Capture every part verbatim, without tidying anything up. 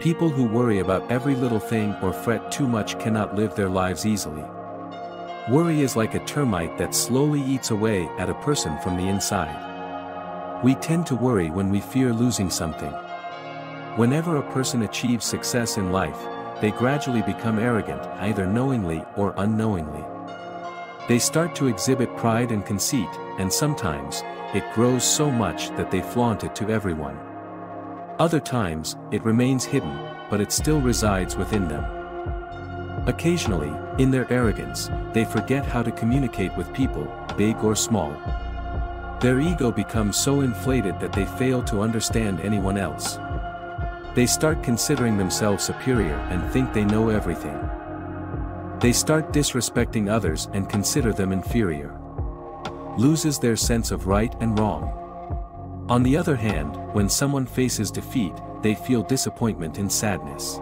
People who worry about every little thing or fret too much cannot live their lives easily. Worry is like a termite that slowly eats away at a person from the inside. We tend to worry when we fear losing something. Whenever a person achieves success in life, they gradually become arrogant, either knowingly or unknowingly. They start to exhibit pride and conceit, and sometimes, it grows so much that they flaunt it to everyone. Other times, it remains hidden, but it still resides within them. Occasionally, in their arrogance, they forget how to communicate with people, big or small. Their ego becomes so inflated that they fail to understand anyone else. They start considering themselves superior and think they know everything. They start disrespecting others and consider them inferior. Loses their sense of right and wrong. On the other hand, when someone faces defeat, they feel disappointment and sadness.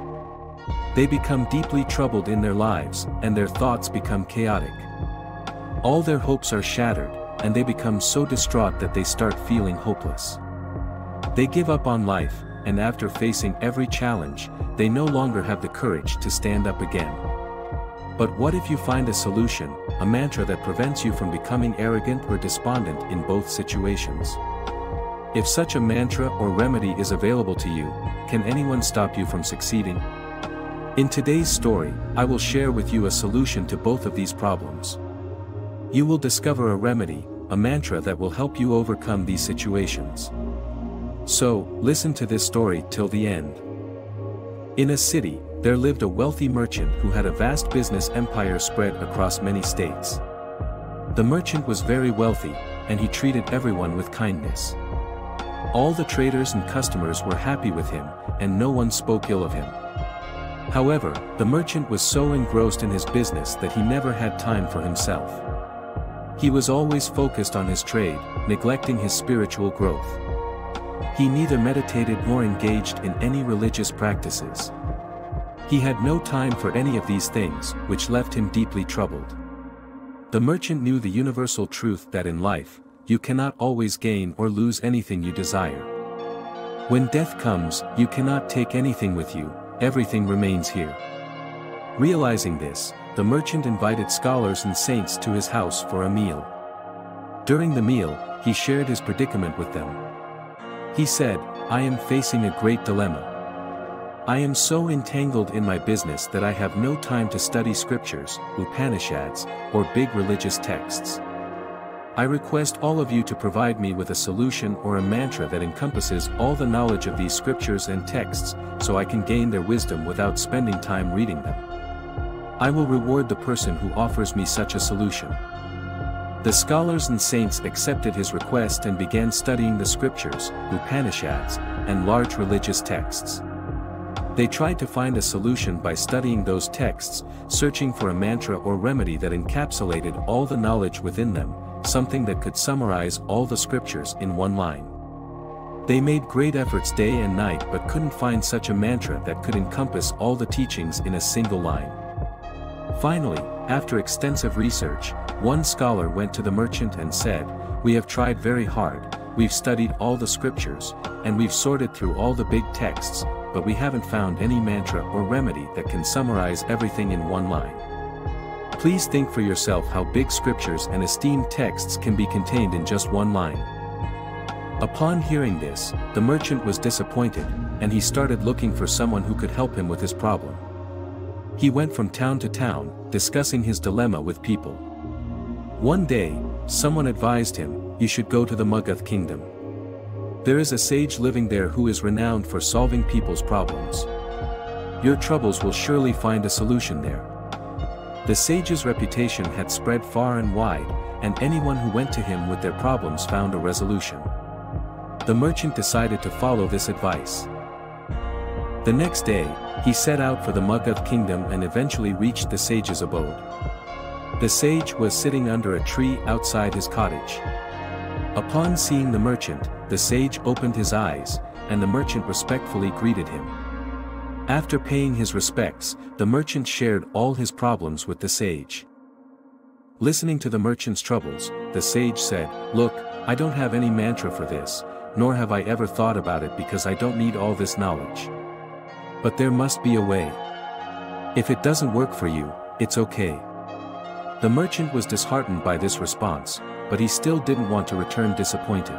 They become deeply troubled in their lives, and their thoughts become chaotic. All their hopes are shattered, and they become so distraught that they start feeling hopeless. They give up on life, and after facing every challenge, they no longer have the courage to stand up again. But what if you find a solution, a mantra that prevents you from becoming arrogant or despondent in both situations? If such a mantra or remedy is available to you, can anyone stop you from succeeding? In today's story, I will share with you a solution to both of these problems. You will discover a remedy, a mantra that will help you overcome these situations. So, listen to this story till the end. In a city, there lived a wealthy merchant who had a vast business empire spread across many states. The merchant was very wealthy, and he treated everyone with kindness. All the traders and customers were happy with him, and no one spoke ill of him. However, the merchant was so engrossed in his business that he never had time for himself. He was always focused on his trade, neglecting his spiritual growth. He neither meditated nor engaged in any religious practices. He had no time for any of these things, which left him deeply troubled. The merchant knew the universal truth that in life, you cannot always gain or lose anything you desire. When death comes, you cannot take anything with you, everything remains here. Realizing this, the merchant invited scholars and saints to his house for a meal. During the meal, he shared his predicament with them. He said, "I am facing a great dilemma. I am so entangled in my business that I have no time to study scriptures, Upanishads, or big religious texts. I request all of you to provide me with a solution or a mantra that encompasses all the knowledge of these scriptures and texts, so I can gain their wisdom without spending time reading them. I will reward the person who offers me such a solution." The scholars and saints accepted his request and began studying the scriptures, Upanishads, and large religious texts. They tried to find a solution by studying those texts, searching for a mantra or remedy that encapsulated all the knowledge within them, something that could summarize all the scriptures in one line. They made great efforts day and night but couldn't find such a mantra that could encompass all the teachings in a single line. Finally, after extensive research, one scholar went to the merchant and said, "We have tried very hard, we've studied all the scriptures, and we've sorted through all the big texts, but we haven't found any mantra or remedy that can summarize everything in one line. Please think for yourself how big scriptures and esteemed texts can be contained in just one line." Upon hearing this, the merchant was disappointed, and he started looking for someone who could help him with his problem. He went from town to town, discussing his dilemma with people. One day, someone advised him, "You should go to the Magth kingdom. There is a sage living there who is renowned for solving people's problems. Your troubles will surely find a solution there." The sage's reputation had spread far and wide, and anyone who went to him with their problems found a resolution. The merchant decided to follow this advice. The next day, he set out for the Magth kingdom and eventually reached the sage's abode. The sage was sitting under a tree outside his cottage. Upon seeing the merchant, the sage opened his eyes, and the merchant respectfully greeted him. After paying his respects, the merchant shared all his problems with the sage. Listening to the merchant's troubles, the sage said, "Look, I don't have any mantra for this, nor have I ever thought about it because I don't need all this knowledge. But there must be a way. If it doesn't work for you, it's okay. The merchant was disheartened by this response, but he still didn't want to return disappointed.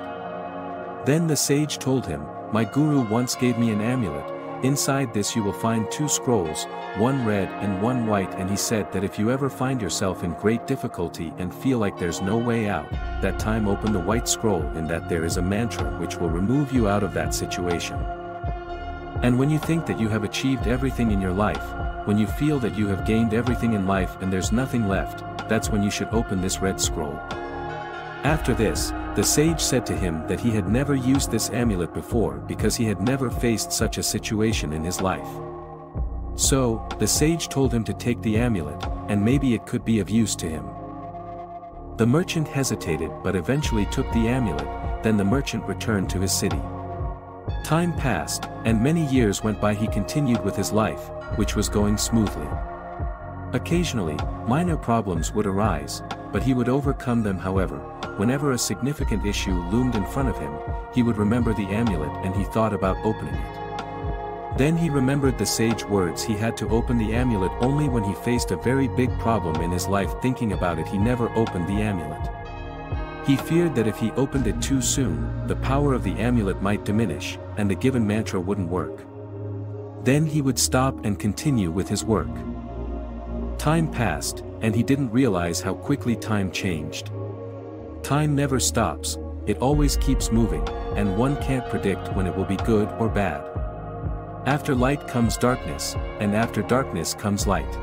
Then the sage told him, "My guru once gave me an amulet. Inside this you will find two scrolls, one red and one white, and he said that if you ever find yourself in great difficulty and feel like there's no way out, that time open the white scroll, and that there is a mantra which will remove you out of that situation. And when you think that you have achieved everything in your life, when you feel that you have gained everything in life and there's nothing left, that's when you should open this red scroll." After this, the sage said to him that he had never used this amulet before because he had never faced such a situation in his life. So, the sage told him to take the amulet, and maybe it could be of use to him. The merchant hesitated but eventually took the amulet. Then the merchant returned to his city. Time passed, and many years went by. He continued with his life, which was going smoothly. Occasionally, minor problems would arise, but he would overcome them. However, whenever a significant issue loomed in front of him, he would remember the amulet, and he thought about opening it. Then he remembered the sage words. He had to open the amulet only when he faced a very big problem in his life. Thinking about it, he never opened the amulet. He feared that if he opened it too soon, the power of the amulet might diminish, and the given mantra wouldn't work. Then he would stop and continue with his work. Time passed, and he didn't realize how quickly time changed. Time never stops, it always keeps moving, and one can't predict when it will be good or bad. After light comes darkness, and after darkness comes light.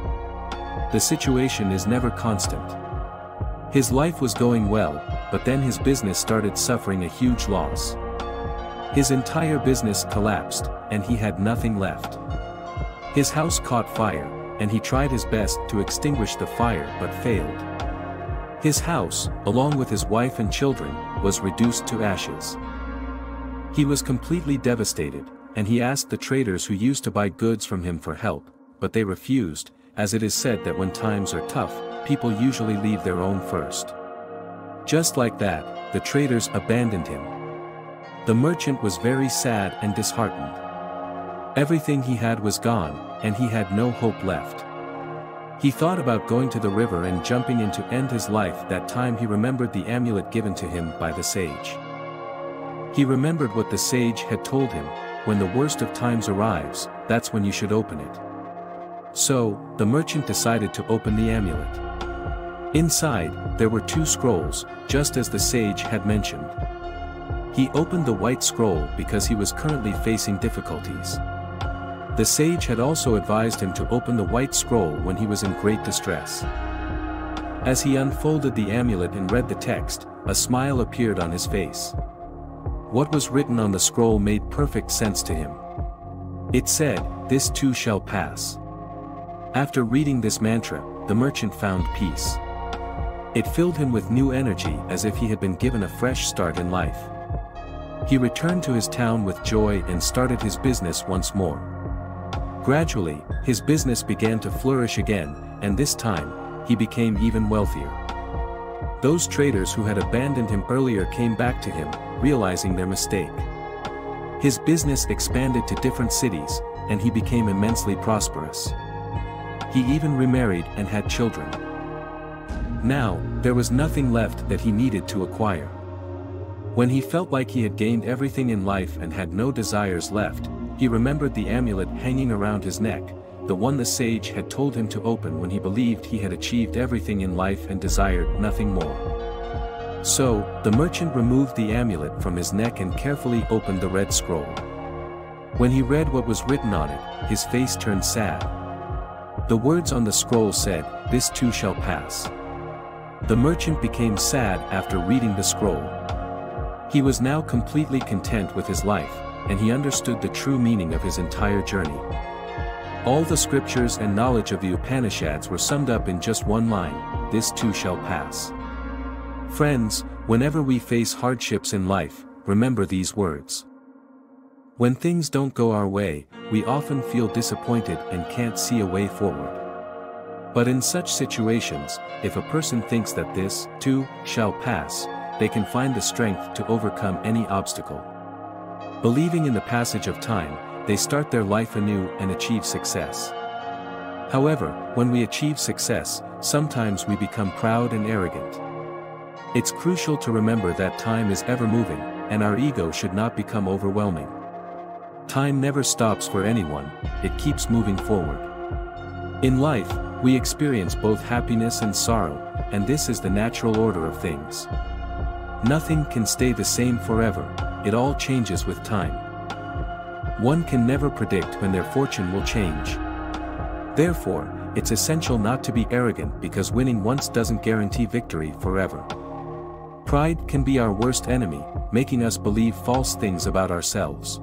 The situation is never constant. His life was going well, but then his business started suffering a huge loss. His entire business collapsed, and he had nothing left. His house caught fire, and he tried his best to extinguish the fire but failed. His house, along with his wife and children, was reduced to ashes. He was completely devastated, and he asked the traders who used to buy goods from him for help, but they refused, as it is said that when times are tough, people usually leave their own first. Just like that, the traders abandoned him. The merchant was very sad and disheartened. Everything he had was gone, and he had no hope left. He thought about going to the river and jumping in to end his life. That time he remembered the amulet given to him by the sage. He remembered what the sage had told him: when the worst of times arrives, that's when you should open it. So, the merchant decided to open the amulet. Inside, there were two scrolls, just as the sage had mentioned. He opened the white scroll because he was currently facing difficulties. The sage had also advised him to open the white scroll when he was in great distress. As he unfolded the amulet and read the text, a smile appeared on his face. What was written on the scroll made perfect sense to him. It said, "This too shall pass." After reading this mantra, the merchant found peace. It filled him with new energy, as if he had been given a fresh start in life. He returned to his town with joy and started his business once more. Gradually, his business began to flourish again, and this time, he became even wealthier. Those traders who had abandoned him earlier came back to him, realizing their mistake. His business expanded to different cities, and he became immensely prosperous. He even remarried and had children. Now, there was nothing left that he needed to acquire. When he felt like he had gained everything in life and had no desires left, he remembered the amulet hanging around his neck, the one the sage had told him to open when he believed he had achieved everything in life and desired nothing more. So, the merchant removed the amulet from his neck and carefully opened the red scroll. When he read what was written on it, his face turned sad. The words on the scroll said, "This too shall pass." The merchant became sad after reading the scroll. He was now completely content with his life, and he understood the true meaning of his entire journey. All the scriptures and knowledge of the Upanishads were summed up in just one line: "This too shall pass." Friends, whenever we face hardships in life, remember these words. When things don't go our way, we often feel disappointed and can't see a way forward. But in such situations, if a person thinks that this too shall pass, they can find the strength to overcome any obstacle. Believing in the passage of time, they start their life anew and achieve success. However, when we achieve success, sometimes we become proud and arrogant. It's crucial to remember that time is ever moving, and our ego should not become overwhelming. Time never stops for anyone, it keeps moving forward. In life, we experience both happiness and sorrow, and this is the natural order of things. Nothing can stay the same forever, it all changes with time. One can never predict when their fortune will change. Therefore, it's essential not to be arrogant because winning once doesn't guarantee victory forever. Pride can be our worst enemy, making us believe false things about ourselves.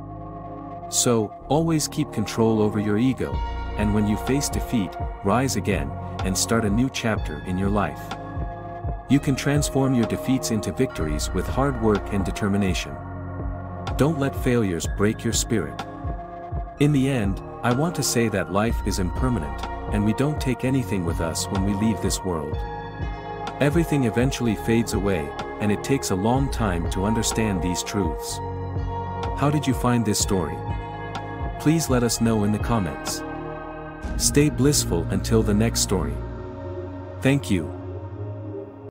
So, always keep control over your ego, and when you face defeat, rise again, and start a new chapter in your life. You can transform your defeats into victories with hard work and determination. Don't let failures break your spirit. In the end, I want to say that life is impermanent, and we don't take anything with us when we leave this world. Everything eventually fades away, and it takes a long time to understand these truths. How did you find this story? Please let us know in the comments. Stay blissful until the next story. Thank you.